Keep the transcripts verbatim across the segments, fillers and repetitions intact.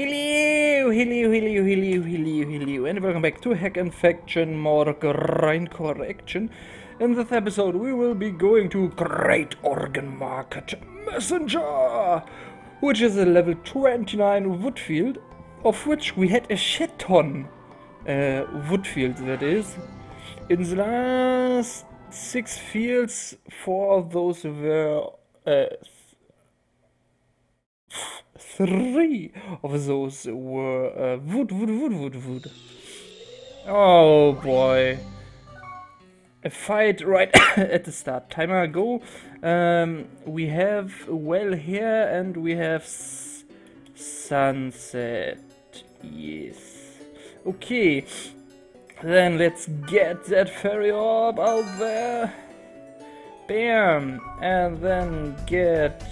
Hello, hello, hello, hello, hello, hello, and welcome back to Hack Infection, more Grind Correction. In this episode we will be going to Great Organ Market Messenger, which is a level twenty-nine woodfield, of which we had a shit ton uh, woodfield, that is. In the last six fields, four of those were... Uh, Three of those were uh, wood, wood, wood, wood, wood. Oh boy. A fight right at the start. Timer go. Um, we have a well here and we have s sunset. Yes. Okay. Then let's get that fairy orb out there. Bam. And then get...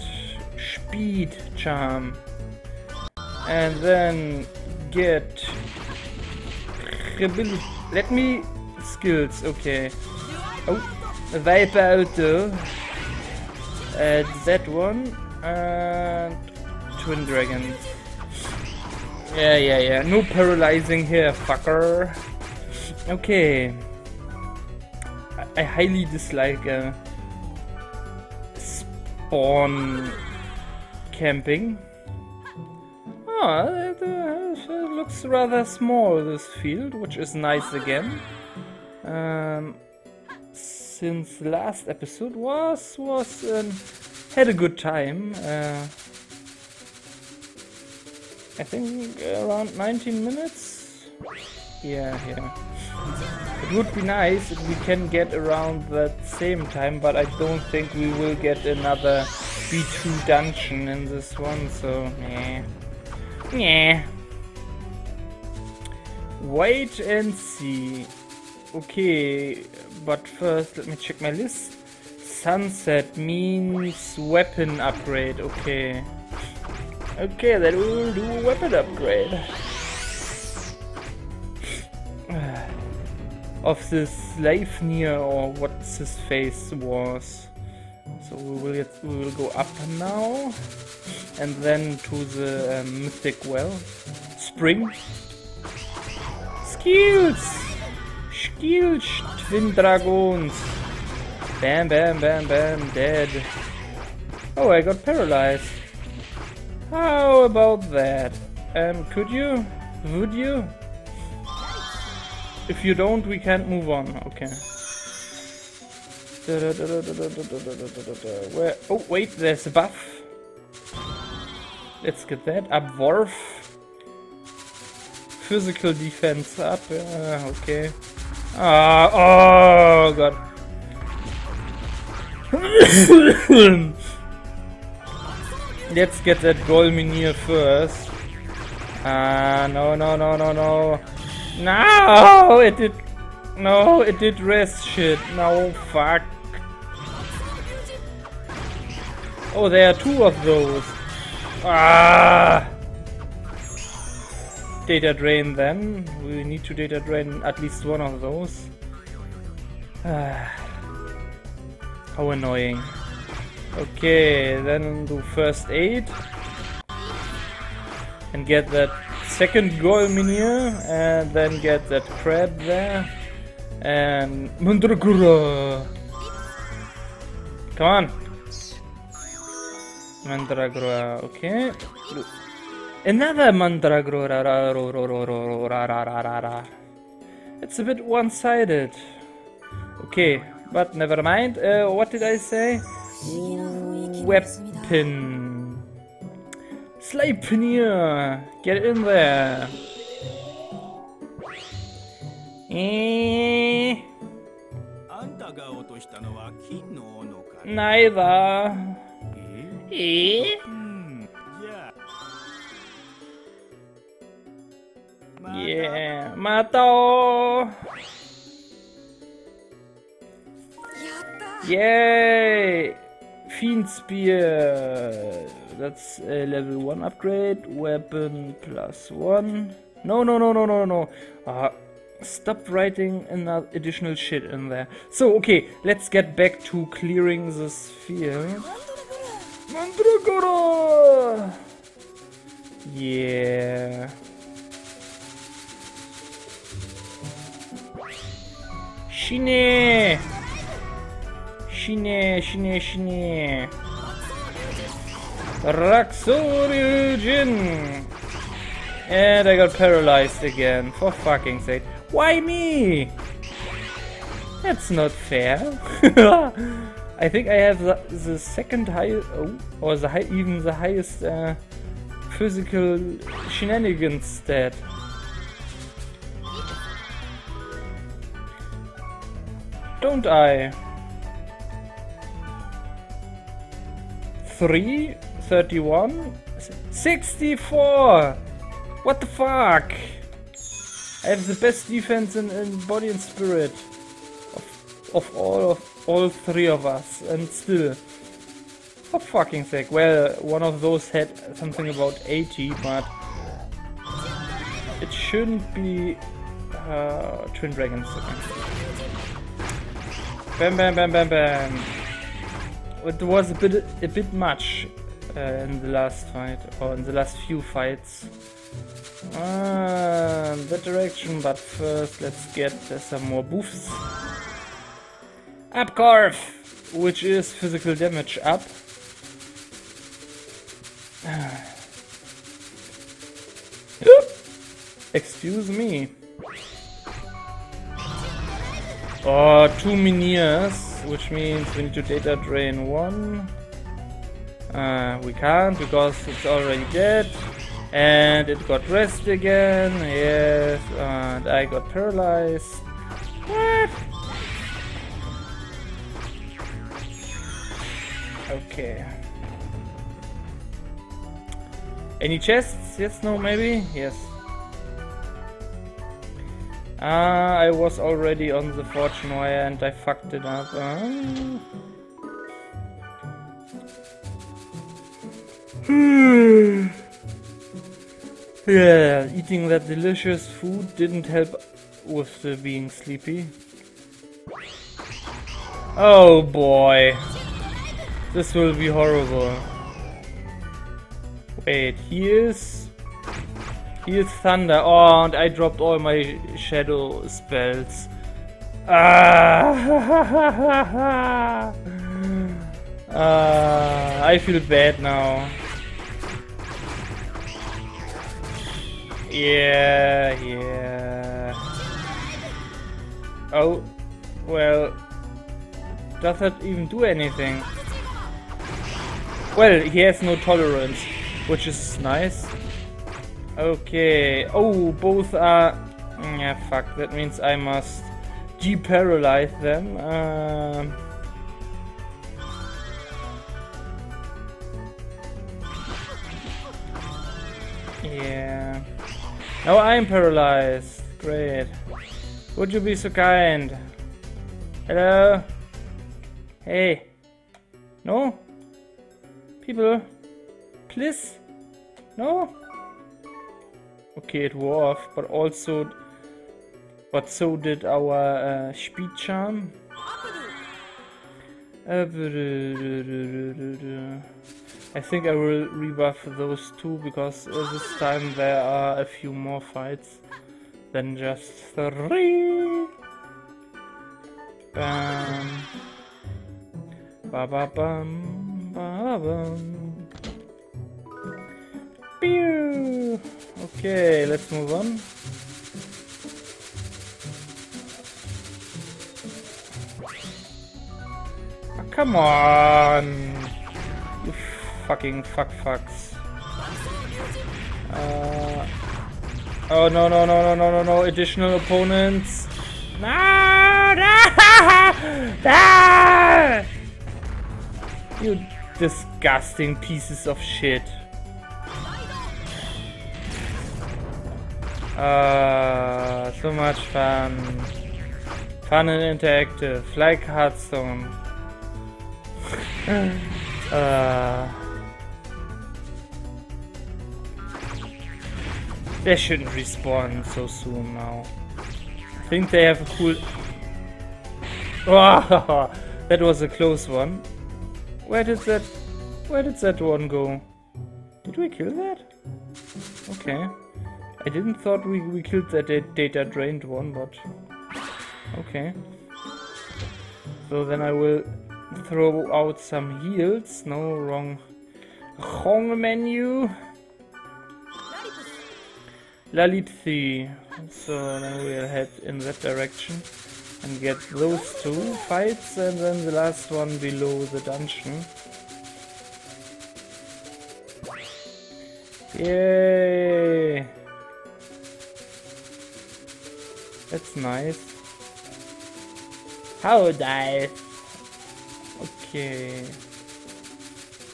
Speed charm, and then get rebellion. Let me skills. Okay. Oh, Viper Auto at that one and Twin Dragon. Yeah, yeah, yeah. No paralyzing here, fucker. Okay. I, I highly dislike uh, spawn. Camping. Oh, it, uh, it looks rather small, this field, which is nice again. Um, since last episode was was um, had a good time. Uh, I think around nineteen minutes. Yeah, yeah. It would be nice if we can get around that same time, but I don't think we will get another B two dungeon in this one, so yeah, yeah. Wait and see. Okay, but first let me check my list. Sunset means weapon upgrade. Okay, okay, then we will do a weapon upgrade of this Sleipnir or what his face was. So we will get, we will go up now, and then to the uh, Mythic well. Spring. Skills! Skills! Twin Dragons! Bam, bam, bam, bam, dead. Oh, I got paralyzed. How about that? Um, could you? Would you? If you don't, we can't move on. Okay. Where? Oh wait, there's a buff. Let's get that. Abwerf. Physical defense up. Uh, okay. Ah, oh god. Let's get that Golminier first. Ah, uh, no, no, no, no, no. No, it did. No, it did rest shit. No, fuck. Oh, there are two of those. Ah! Data drain then. We need to data drain at least one of those. Ah. How annoying. Okay, then do first aid. And get that second Golminier. And then get that crab there. And Mandragora! Come on! Mandragora, okay. Another Mandragora! It's a bit one-sided. Okay, but never mind. Uh, what did I say? Weapon! Sleipnir! Get in there! Eh. Neither. Eh? Yeah. Mato. Yay! Fiend Spear. That's a level one upgrade. Weapon plus one. No, no, no, no, no, no. Ah. Stop writing another additional shit in there. So, okay, let's get back to clearing this field. Mandragora! Yeah. Shine! Shine, shine, shine. Raksori-jin! And I got paralyzed again, for fucking sake. Why me? That's not fair. I think I have the, the second highest, oh, or the high, even the highest uh, physical shenanigans stat. Don't I? Three, thirty-one, sixty-four! What the fuck? I have the best defense in, in body and spirit. Of all of all three of us, and still, for fucking sake. Well, one of those had something about eighty, but it shouldn't be uh, Twin Dragons. Bam, bam, bam, bam, bam. It was a bit a bit much uh, in the last fight, or in the last few fights. Ah, that direction. But first, let's get uh, some more buffs. Up Carve, which is physical damage up. Excuse me. Oh, two Minias, which means we need to data drain one. Uh, we can't because it's already dead. And it got rest again, yes, and I got paralyzed. What? Okay. Any chests? Yes, no, maybe? Yes. Ah, I was already on the fortune wire and I fucked it up. Ah. Hmm. Yeah, eating that delicious food didn't help with the being sleepy. Oh boy. This will be horrible. Wait, here's... Here's Thunder. Oh, and I dropped all my shadow spells. Ah! uh, I feel bad now. Yeah, yeah. Oh, well... Does that even do anything? Well, he has no tolerance, which is nice. Okay. Oh, both are... Yeah, fuck. That means I must de-paralyze them. Uh... Yeah. Now I'm paralyzed. Great. Would you be so kind? Hello? Hey. No? People, please, no. Okay, it dwarfed, but also, but so did our uh, speed charm. I think I will rebuff those two because uh, this time there are a few more fights than just three. Bam, ba ba bam. Okay, let's move on. Oh, come on, you fucking fuck fucks. Uh, oh no no no no no no no! Additional opponents. No! No! You. Disgusting pieces of shit. Uh, so much fun. Fun and interactive, like Hearthstone. uh, they shouldn't respawn so soon now. I think they have a cool... Oh, that was a close one. Where did that... Where did that one go? Did we kill that? Okay. I didn't thought we, we killed that data drained one, but... Okay. So then I will throw out some heals. No, wrong... Wrong menu! Lalipsi. So then we'll head in that direction and get those two fights, and then the last one below the dungeon. Yay! That's nice. How nice! Okay.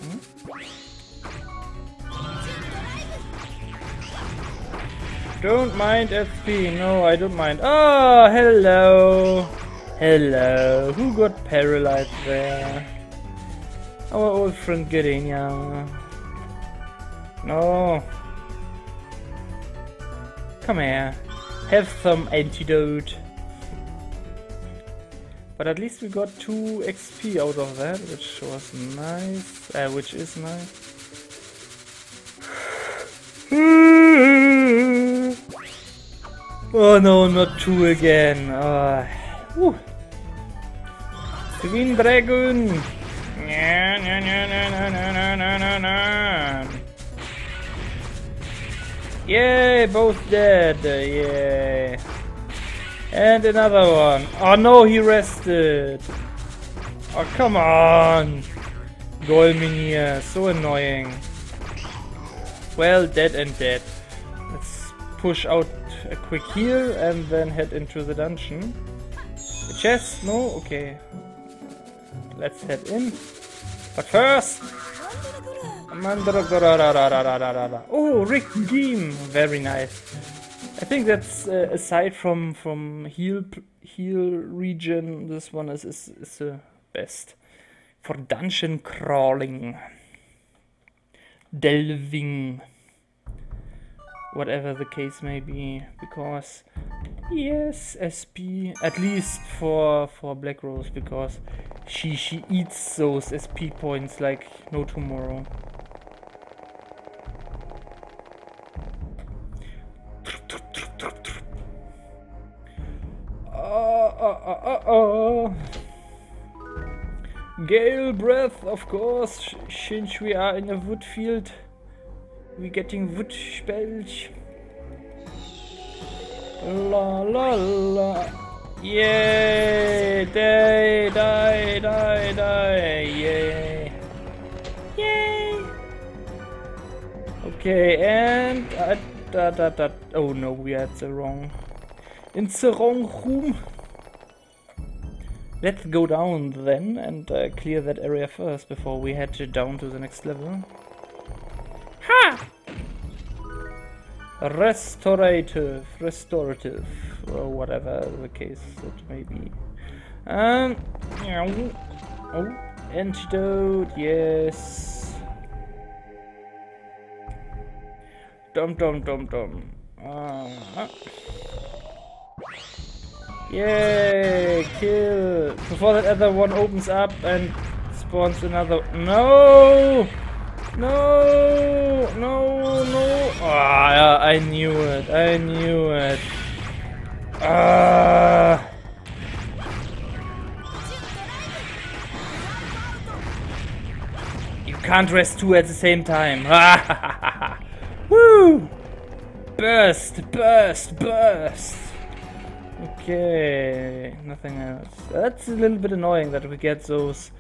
Hmm? Don't mind F P, no, I don't mind. Oh, hello! Hello! Who got paralyzed there? Our old friend Gardenia. No! Come here. Have some antidote. But at least we got two X P out of that, which was nice. Uh, which is nice. Oh no, not two again. Uh, Green Dragon! Nah, nah, nah, nah, nah, nah, nah, nah, nah. Yay, both dead. Uh, yay. And another one. Oh no, he rested. Oh, come on. Golminier, so annoying. Well, dead and dead. Let's push out a quick heal and then head into the dungeon. A chest? No? Okay. Let's head in. But first... Mandragora. Oh, redeem! Very nice. I think that's, uh, aside from, from heal, heal region, this one is, is, is the best. For dungeon crawling. Delving. Whatever the case may be, because yes, S P, at least for for Black Rose, because she she eats those S P points like no tomorrow. Oh, oh, oh, oh, oh. Gale breath, of course, since we are in a wood field. We're getting wood spells. La la la. Yay! Die, die, die, die. Yay. Yay! Okay, and. Uh, da, da, da. Oh no, we are at the wrong. In the wrong room. Let's go down then and uh, clear that area first before we head down to the next level. Ha! Restorative, restorative, or whatever the case it may be. Um, oh, antidote, yes. Dum dum dum dum. Uh-huh. Yay! Kill! Before that other one opens up and spawns another. No! No, no, no. Ah, yeah, I knew it. I knew it. Ah. You can't rest two at the same time. Woo! Burst, burst, burst. Okay, nothing else. That's a little bit annoying that we get those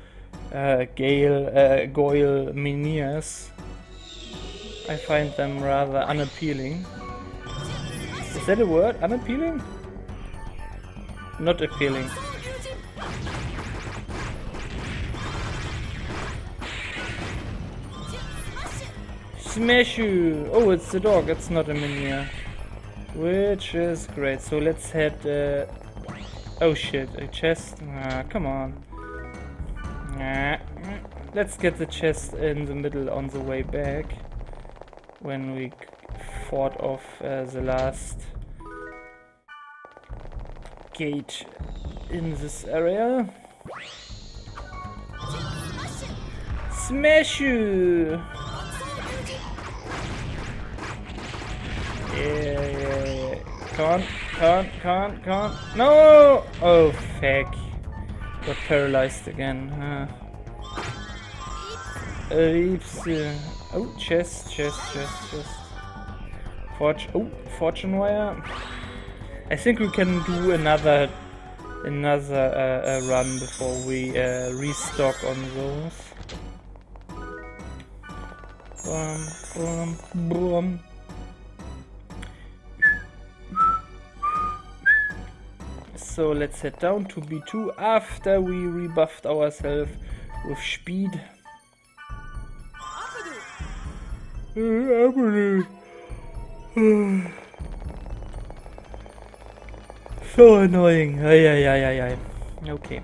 Uh, Gale, uh, Goyle Minias. I find them rather unappealing. Is that a word? Unappealing? Not appealing. Smash you! Oh, it's the dog, it's not a Minia. Which is great. So let's head. Uh... Oh shit, a chest. Ah, come on. Let's get the chest in the middle on the way back when we fought off uh, the last gate in this area. Smash you! Con, con, con, con. No! Oh, fuck. Got paralyzed again. Huh? Oops. Oh, chest, chest, chest, chest. Forge. Oh, fortune wire. I think we can do another another uh, uh, run before we uh, restock on those. Boom, boom, boom. So let's head down to B two after we rebuffed ourselves with speed. So annoying. Ay, ay, ay, ay, ay. Okay.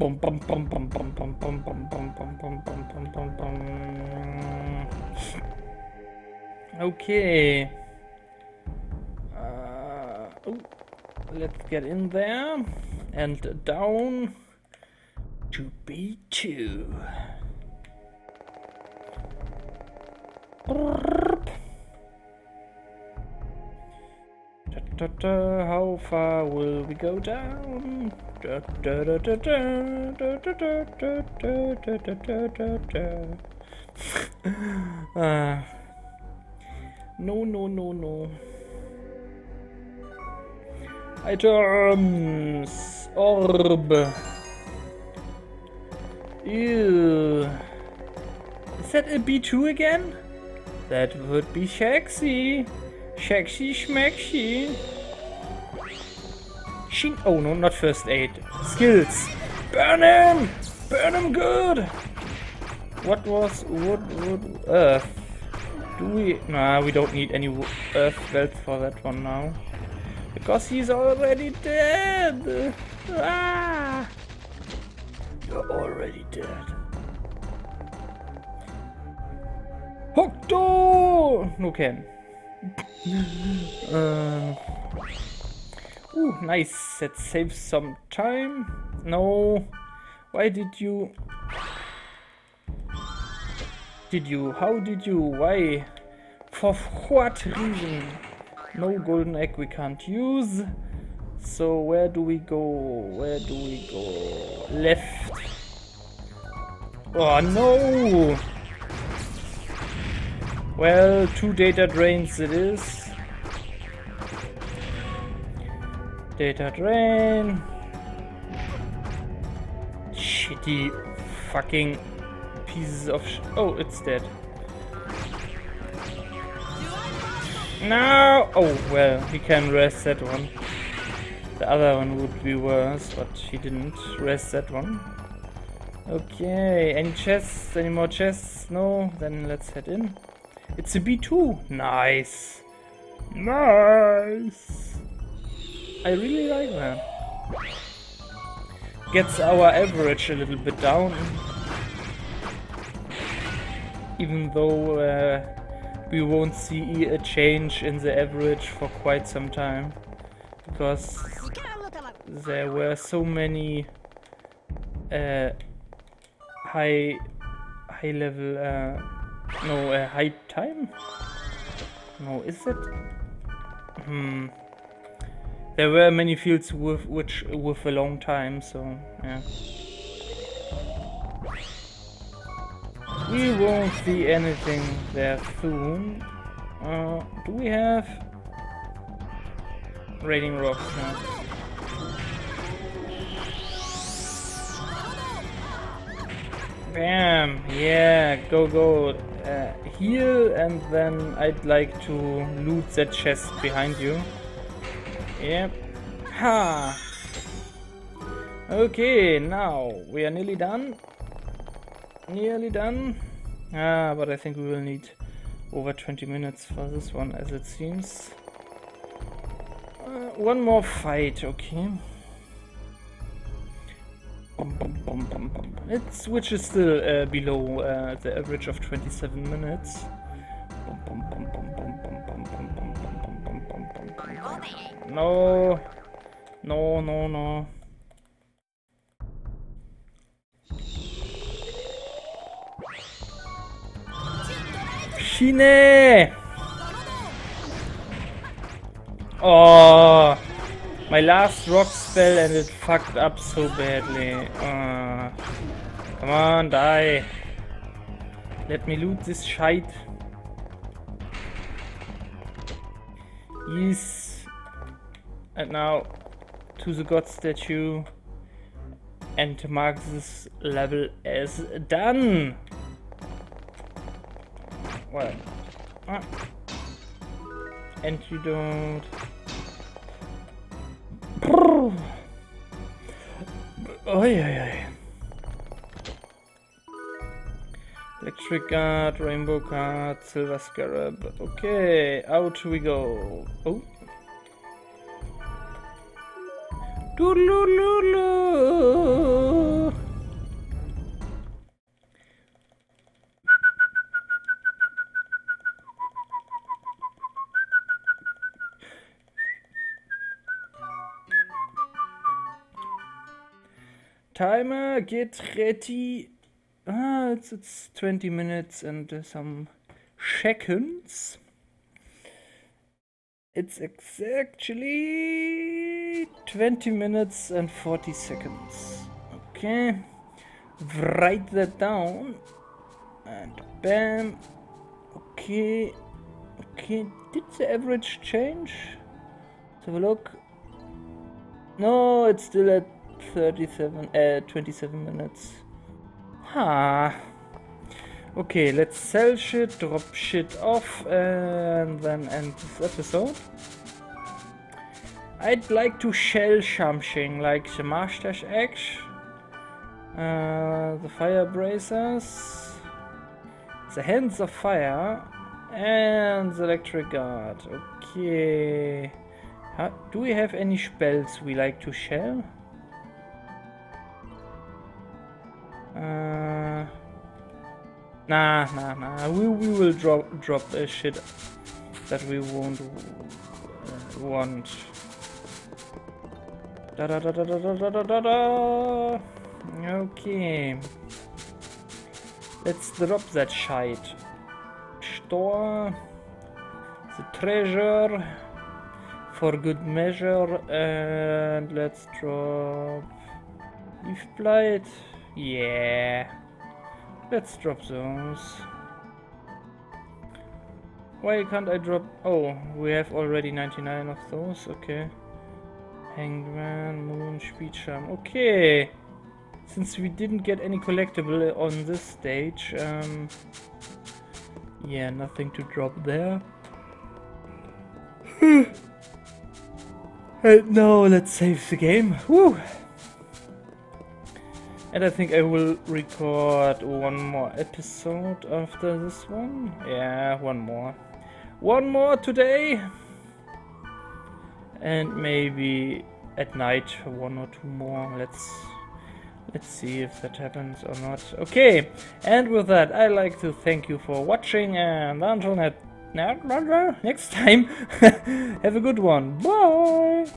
Bum, bum, bum, bum, bum, bum, bum, bum, bum, bum, bum, bum, bum, bum. Okay. Uh, oh, let's get in there and down to B two. Da, da, how far will we go down? Da, da, da, da, da, da, da, da, da, da, da. uh, no, no, no, no. Items. Orb. Ew. Is that a B two again? That would be sexy. Shaxi Schmaxi. Sheen. Oh no, not first aid. Skills. Burn him! Burn him good! What was. What would. Earth. Do we. Nah, we don't need any earth wealth for that one now. Because he's already dead! Ah! You're already dead. Hokuto! No can. uh, ooh, nice. That saves some time. No. Why did you? Did you? How did you? Why? For what reason? No golden egg we can't use. So where do we go? Where do we go? Left. Oh no! Well, two data drains it is. Data drain. Shitty fucking pieces of sh- Oh, it's dead. No! Oh, well, he can rest that one. The other one would be worse, but he didn't rest that one. Okay, any chests? Any more chests? No? Then let's head in. It's a B two. Nice. Nice. I really like that. Gets our average a little bit down. Even though uh, we won't see a change in the average for quite some time. Because there were so many uh, high, high level... Uh, No, uh, high time? No, is it? Hmm. There were many fields with which with a long time, so yeah. We won't see anything there soon. Uh, do we have raining rocks now? Bam! Yeah, go go. Uh, heal, and then I'd like to loot that chest behind you. Yep. Ha! Okay, now we are nearly done. Nearly done. Ah, but I think we will need over twenty minutes for this one, as it seems. Uh, one more fight, okay. It's, which is still uh, below uh, the average of twenty-seven minutes. No, no, no, no. Shine! Oh, my last rock spell and it fucked up so badly. Uh, come on, die. Let me loot this shite. Yes. And now to the god statue. And to mark this level as done. Well. Uh, and you don't. Oh yeah. Electric card, rainbow card, silver scarab. Okay, out we go. Oh. Doodle-doodle-doodle. Timer, get ready. Ah, it's, it's twenty minutes and uh, some seconds. It's exactly twenty minutes and forty seconds. Okay, write that down. And bam. Okay, okay. Did the average change? Let's have a look. No, it's still at thirty-seven, uh, twenty-seven minutes. Ha. Huh. Okay, let's sell shit, drop shit off, and then end this episode. I'd like to shell something like the Master's Axe, uh, the Fire Bracers, the Hands of Fire, and the Electric Guard. Okay. Huh? Do we have any spells we like to shell? Uh, nah, nah, nah. We we will drop drop a shit that we won't uh, want. Da da da da da da da da da. Okay. Let's drop that shite. Store the treasure for good measure, and let's drop Leaf Blight. Yeah, let's drop those. Why can't I drop? Oh, we have already ninety-nine of those. Okay. Hangman, Moon, Speedcharm. Okay. Since we didn't get any collectible on this stage, um, yeah, nothing to drop there. And now let's save the game. Woo! And I think I will record one more episode after this one. Yeah, one more. One more today. And maybe at night one or two more. Let's let's see if that happens or not. Okay, and with that I'd like to thank you for watching, and until next time, have a good one. Bye!